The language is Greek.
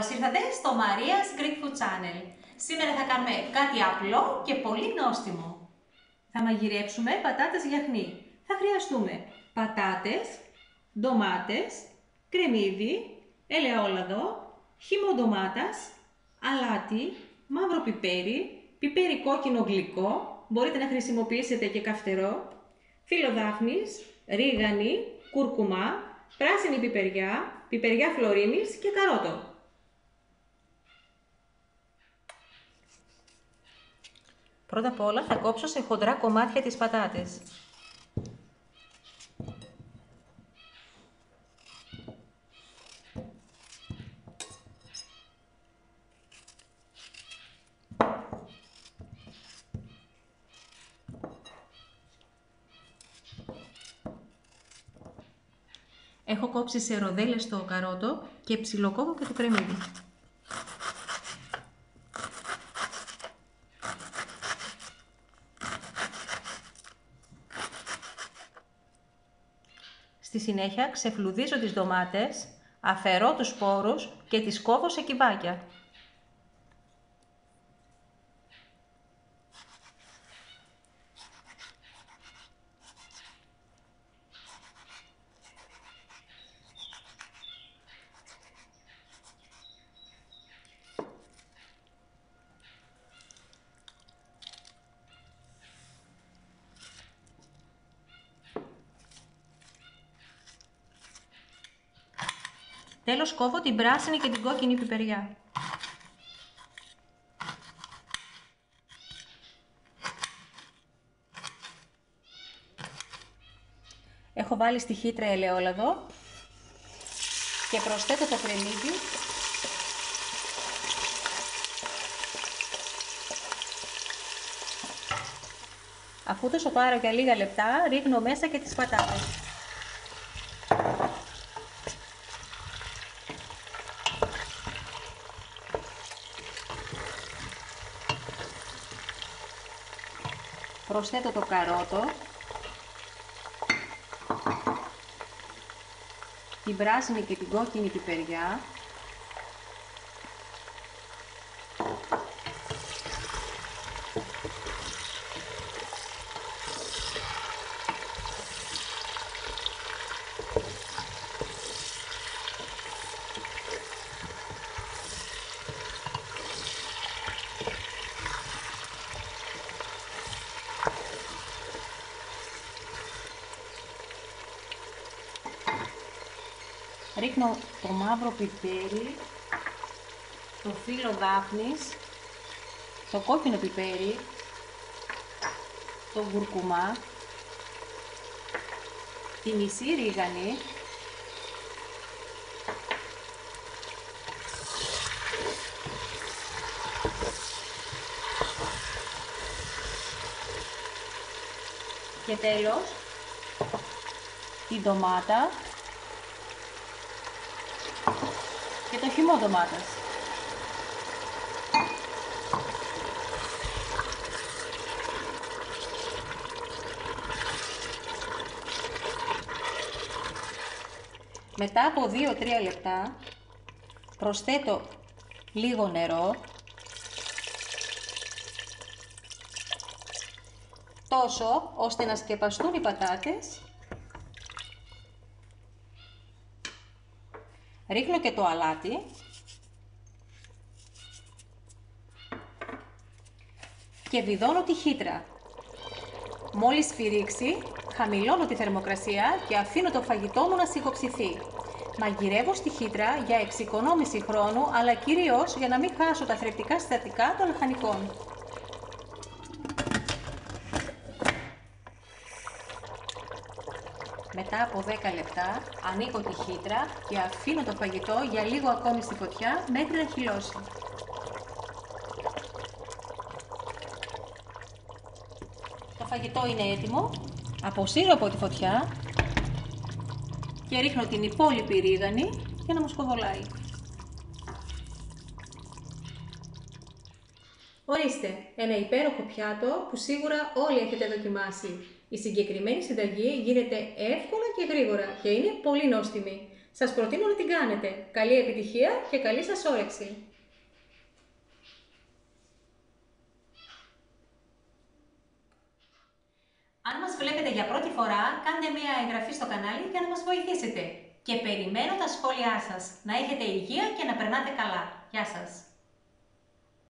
Καλώς ήρθατε στο Maria's Greek Food Channel. Σήμερα θα κάνουμε κάτι απλό και πολύ νόστιμο. Θα μαγειρέψουμε πατάτες γιαχνί. Θα χρειαστούμε πατάτες, ντομάτες, κρεμμύδι, ελαιόλαδο, χυμό ντομάτας, αλάτι, μαύρο πιπέρι, πιπέρι κόκκινο γλυκό, μπορείτε να χρησιμοποιήσετε και καυτερό, φυλλοδάφνης, ρίγανη, κουρκουμά, πράσινη πιπεριά, πιπεριά φλωρίνης και καρότο. Πρώτα απ' όλα θα κόψω σε χοντρά κομμάτια τις πατάτες. Έχω κόψει σε ροδέλες το καρότο και ψιλοκόβω και το κρεμμύδι. Στη συνέχεια ξεφλουδίζω τις ντομάτες, αφαιρώ τους σπόρους και τις κόβω σε κυβάκια. Τέλος κόβω την πράσινη και την κόκκινη πιπεριά. Έχω βάλει στη χύτρα ελαιόλαδο και προσθέτω το κρεμμύδι αφού το σοπάρω για λίγα λεπτά ρίχνω μέσα και τις πατάτες. Προσθέτω το καρότο, την πράσινη και την κόκκινη πιπεριά, ρίχνω το μαύρο πιπέρι, το φύλλο δάφνης, το κόκκινο πιπέρι, το κουρκουμά, τη μισή ρίγανη, και τέλος την ντομάτα και το χυμό ντομάτας. Μετά από 2-3 λεπτά προσθέτω λίγο νερό, τόσο ώστε να σκεπαστούν οι πατάτες. Ρίχνω και το αλάτι και βιδώνω τη χύτρα. Μόλις σφυρίξει, χαμηλώνω τη θερμοκρασία και αφήνω το φαγητό μου να σιγοψηθεί. Μαγειρεύω στη χύτρα για εξοικονόμηση χρόνου, αλλά κυρίως για να μην χάσω τα θρεπτικά συστατικά των λαχανικών. Μετά από 10 λεπτά ανοίγω τη χύτρα και αφήνω το φαγητό για λίγο ακόμη στη φωτιά μέχρι να χυλώσει. Το φαγητό είναι έτοιμο, αποσύρω από τη φωτιά και ρίχνω την υπόλοιπη ρίγανη για να μου σκοβολάει. Ορίστε, ένα υπέροχο πιάτο που σίγουρα όλοι έχετε δοκιμάσει. Η συγκεκριμένη συνταγή γίνεται εύκολα και γρήγορα και είναι πολύ νόστιμη. Σας προτείνω να την κάνετε. Καλή επιτυχία και καλή σας όρεξη! Αν μας βλέπετε για πρώτη φορά, κάντε μία εγγραφή στο κανάλι για να μας βοηθήσετε. Και περιμένω τα σχόλιά σας. Να έχετε υγεία και να περνάτε καλά. Γεια σας!